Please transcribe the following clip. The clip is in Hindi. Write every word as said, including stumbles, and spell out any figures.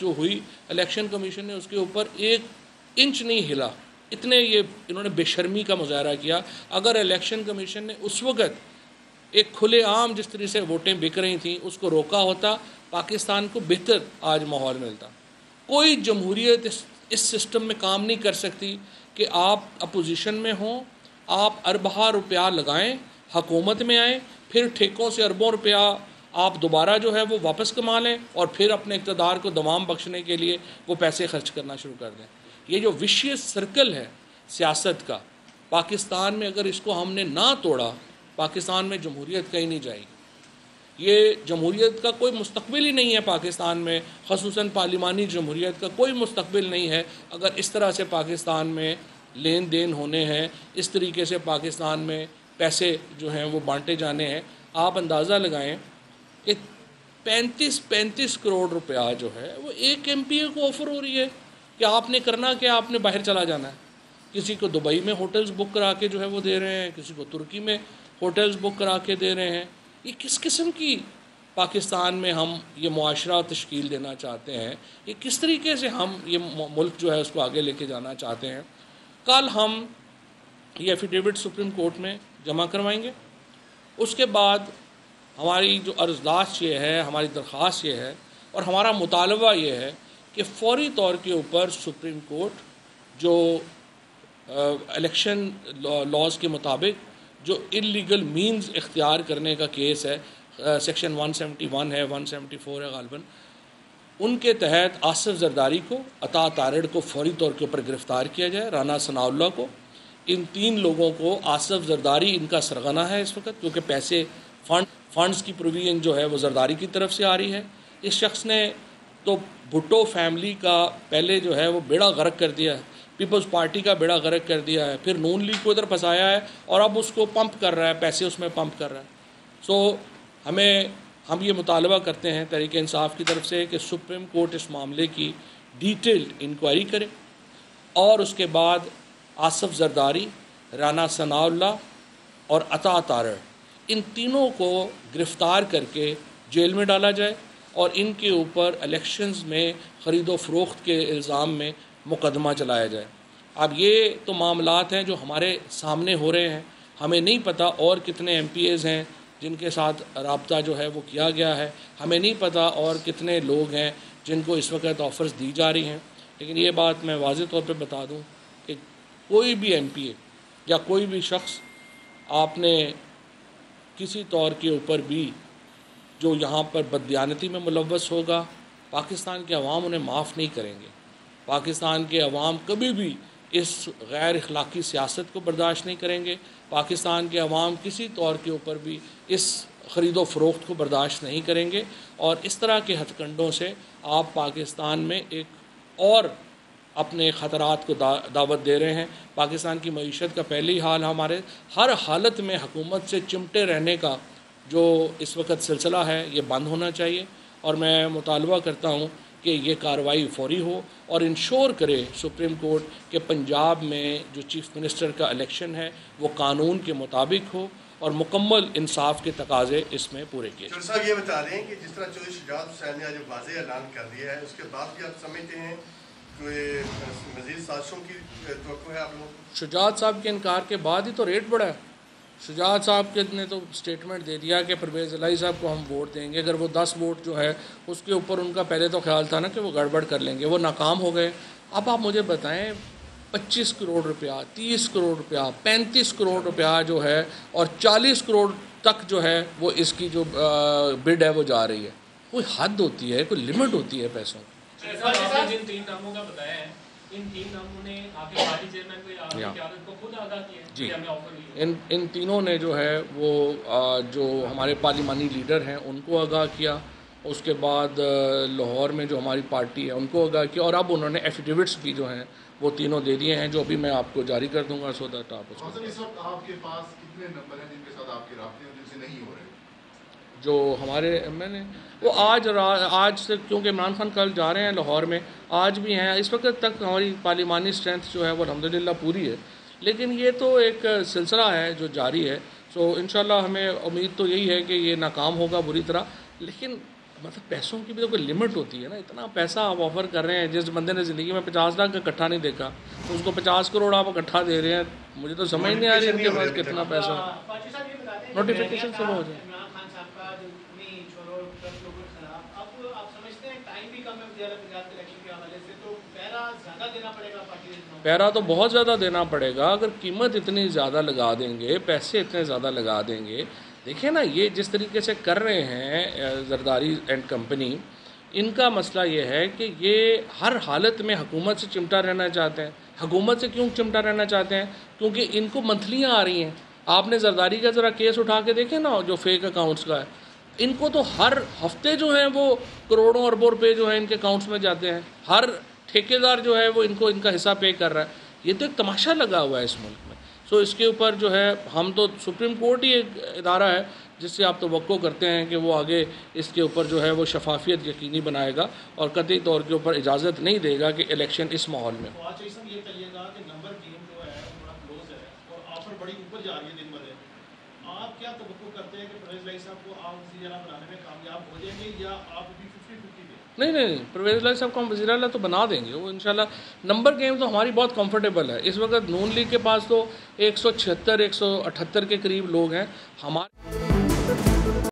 जो हुई, इलेक्शन कमीशन ने उसके ऊपर एक इंच नहीं हिला, इतने ये इन्होंने बेशर्मी का मुजाहरा किया। अगर इलेक्शन कमीशन ने उस वक्त एक खुलेआम जिस तरह से वोटें बिक रही थीं उसको रोका होता, पाकिस्तान को बेहतर आज माहौल मिलता। कोई जमहूरियत इस, इस सिस्टम में काम नहीं कर सकती कि आप अपोजिशन में हों, आप अरबों रुपया लगाएं, हकूमत में आएँ, फिर ठेकों से अरबों रुपया आप दोबारा जो है वो वापस कमा लें और फिर अपने इक़्तिदार को दमाम बख्शने के लिए वो पैसे खर्च करना शुरू कर दें। ये जो विशियस सर्कल है सियासत का, पाकिस्तान में अगर इसको हमने ना तोड़ा, पाकिस्तान में जमहूरियत कहीं नहीं जाएगी। ये जमहूरियत का कोई मुस्तकबिल ही नहीं है पाकिस्तान में, ख़ुसूसन पार्लिमानी जमहूरियत का कोई मुस्तकबिल नहीं है अगर इस तरह से पाकिस्तान में लेन देन होने हैं, इस तरीके से पाकिस्तान में पैसे जो हैं वो बांटे जाने हैं। आप अंदाज़ा लगाएँ कि पैंतीस पैंतीस करोड़ रुपया जो है वो एक एम पी ए को ऑफ़र हो रही है कि आपने करना क्या, आपने बाहर चला जाना है। किसी को दुबई में होटल्स बुक करा के जो है वो दे रहे हैं, किसी को तुर्की में होटल्स बुक करा के दे रहे हैं। ये किस किस्म की पाकिस्तान में हम ये मुआशरा तश्कील देना चाहते हैं, ये किस तरीके से हम ये मुल्क जो है उसको आगे लेके जाना चाहते हैं। कल हम ये एफिडेविट सुप्रीम कोर्ट में जमा करवाएंगे। उसके बाद हमारी जो अर्जदाश ये है, हमारी दरख्वास्त ये है और हमारा मुतालबा ये है कि फौरी तौर के ऊपर सुप्रीम कोर्ट जो इलेक्शन लॉज के मुताबिक जो इलीगल मीन्स इख्तियार करने का केस है, सेक्शन एक सौ इकहत्तर है, एक सौ चौहत्तर है गालिबन, उनके तहत आसिफ जरदारी को, अता तारड़ को फौरी तौर के ऊपर गिरफ़्तार किया जाए, राना सनाउल्ला को। इन तीन लोगों को, आसिफ जरदारी इनका सरगना है इस वक्त क्योंकि पैसे फंड फंड्स की प्रोविजन जो है वो जरदारी की तरफ से आ रही है। इस शख्स ने तो भुट्टो फैमिली का पहले जो है वो बेड़ा गर्क कर दिया है, पीपल्स पार्टी का बेड़ा गर्क कर दिया है, फिर नून लीग को इधर फंसाया है और अब उसको पंप कर रहा है, पैसे उसमें पंप कर रहा है। सो so, हमें हम ये मुतालबा करते हैं तहरीक-ए- इंसाफ की तरफ से कि सुप्रीम कोर्ट इस मामले की डिटेल्ड इंक्वायरी करे और उसके बाद आसिफ जरदारी, राना सनाउल्ला और अता तारड़, इन तीनों को गिरफ़्तार करके जेल में डाला जाए और इनके ऊपर इलेक्शंस में ख़रीदो फरोख्त के इल्ज़ाम में मुकदमा चलाया जाए। अब ये तो मामलात हैं जो हमारे सामने हो रहे हैं, हमें नहीं पता और कितने एम पी एज़ हैं जिनके साथ रबता जो है वो किया गया है, हमें नहीं पता और कितने लोग हैं जिनको इस वक्त ऑफ़र्स दी जा रही हैं। लेकिन ये बात मैं वाज़े तौर पर बता दूँ कि कोई भी एम पी ए या कोई भी शख्स आपने किसी तौर के ऊपर भी जो यहाँ पर बददियानती में मुलव्वस होगा, पाकिस्तान के अवाम उन्हें माफ़ नहीं करेंगे। पाकिस्तान के अवाम कभी भी इस गैर अखलाकी सियासत को बर्दाश्त नहीं करेंगे। पाकिस्तान के अवाम किसी तौर के ऊपर भी इस ख़रीदो फरोख्त को बर्दाश्त नहीं करेंगे और इस तरह के हथकंडों से आप पाकिस्तान में एक और अपने ख़तरात को दा, दावत दे रहे हैं। पाकिस्तान की मईशत का पहली हाल हमारे हर हालत में हुकूमत से चिमटे रहने का जो इस वक्त सिलसिला है ये बंद होना चाहिए और मैं मुतालबा करता हूँ कि ये कार्रवाई फौरी हो और इंश्योर करे सुप्रीम कोर्ट के पंजाब में जो चीफ़ मिनिस्टर का इलेक्शन है वो कानून के मुताबिक हो और मुकम्मल इंसाफ के तकाजे इसमें पूरे किए। डॉक्टर साहब ये बता रहे हैं कि जिस तरह चौधरी शुजात साहब ने आज वाज़े ऐलान कर दिया है उसके बाद भी आप समझते हैं मज़ीद साज़िशों की तवक्को है आप लोग? शुजात साहब के इनकार के बाद ही तो रेट बढ़ा है। शुजात साहब के ने तो स्टेटमेंट दे दिया कि परवेज़ इलाही साहब को हम वोट देंगे, अगर वो दस वोट जो है उसके ऊपर उनका पहले तो ख्याल था ना कि वो गड़बड़ कर लेंगे, वो नाकाम हो गए। अब आप मुझे बताएं पच्चीस करोड़ रुपया, तीस करोड़ रुपया, पैंतीस करोड़ रुपया जो है और चालीस करोड़ तक जो है वो इसकी जो बिड है वो जा रही है। कोई हद होती है, कोई लिमिट होती है पैसों की। इन तीन नामों ने आपके पार्टी चेयरमैन को या क्यादत को खुद आगाह किया जी, हमें ऑफर मिला। इन इन तीनों ने जो है वो आ, जो हमारे पार्लिमानी लीडर हैं उनको आगाह किया, उसके बाद लाहौर में जो हमारी पार्टी है उनको आगाह किया और अब उन्होंने एफिडेविट्स भी जो हैं वो तीनों दे दिए हैं जो अभी मैं आपको जारी कर दूँगा। सो दैट आप आपके पास कितने नंबर हैं जिनके साथ आपके रब्ते जिनसे नहीं हो रहे जो हमारे, मैंने वो आज आज से क्योंकि इमरान खान कल जा रहे हैं लाहौर में, आज भी हैं। इस वक्त तक हमारी पार्लिमानी स्ट्रेंथ जो है वो अल्हम्दुलिल्लाह पूरी है, लेकिन ये तो एक सिलसिला है जो जारी है। सो इंशाल्लाह हमें उम्मीद तो यही है कि ये नाकाम होगा बुरी तरह, लेकिन मतलब पैसों की भी तो कोई लिमिट होती है ना। इतना पैसा आप ऑफ़र कर रहे हैं, जिस बंदे ने ज़िंदगी में पचास लाख का इकट्ठा नहीं देखा तो उसको पचास करोड़ आप इकट्ठा दे रहे हैं। मुझे तो समझ नहीं आ रही इनके पास कितना पैसा। नोटिफिकेशन सुबह हो जाए। पैरा तो बहुत ज़्यादा देना पड़ेगा अगर कीमत इतनी ज़्यादा लगा देंगे, पैसे इतने ज़्यादा लगा देंगे। देखिए ना, ये जिस तरीके से कर रहे हैं जरदारी एंड कंपनी, इनका मसला ये है कि ये हर हालत में हुकूमत से चिमटा रहना चाहते हैं। हुकूमत से क्यों चिमटा रहना चाहते हैं? क्योंकि इनको मंथलियाँ आ रही हैं। आपने जरदारी का ज़रा केस उठा के देखे ना, जो फेक अकाउंट्स का है। इनको तो हर हफ्ते जो हैं वो करोड़ों अरबों रुपये जो हैं इनके अकाउंट्स में जाते हैं। हर ठेकेदार जो है वो इनको इनका हिस्सा पे कर रहा है। ये तो एक तमाशा लगा हुआ है इस मुल्क में। सो इसके ऊपर जो है हम तो, सुप्रीम कोर्ट ही एक इदारा है जिससे आप तवक्को करते हैं कि वो आगे इसके ऊपर जो है वो शफाफियत यकीनी बनाएगा और कतई तौर के ऊपर इजाज़त नहीं देगा कि इलेक्शन इस माहौल में। आप क्या तवक्को करते हैं कि परवेज इलाही साहब को आप वज़ीर आला बनाने में कामयाब हो जाएंगे या आप भी फिफ्टी फिफ्टी में? नहीं नहीं नहीं, परवेज इलाही साहब को हम वज़ीर आला तो बना देंगे। वो इंशाल्लाह, नंबर गेम तो हमारी बहुत कंफर्टेबल है। इस वक्त नून लीग के पास तो एक सौ छिहत्तर एक सौ अठहत्तर के करीब लोग हैं हमारे।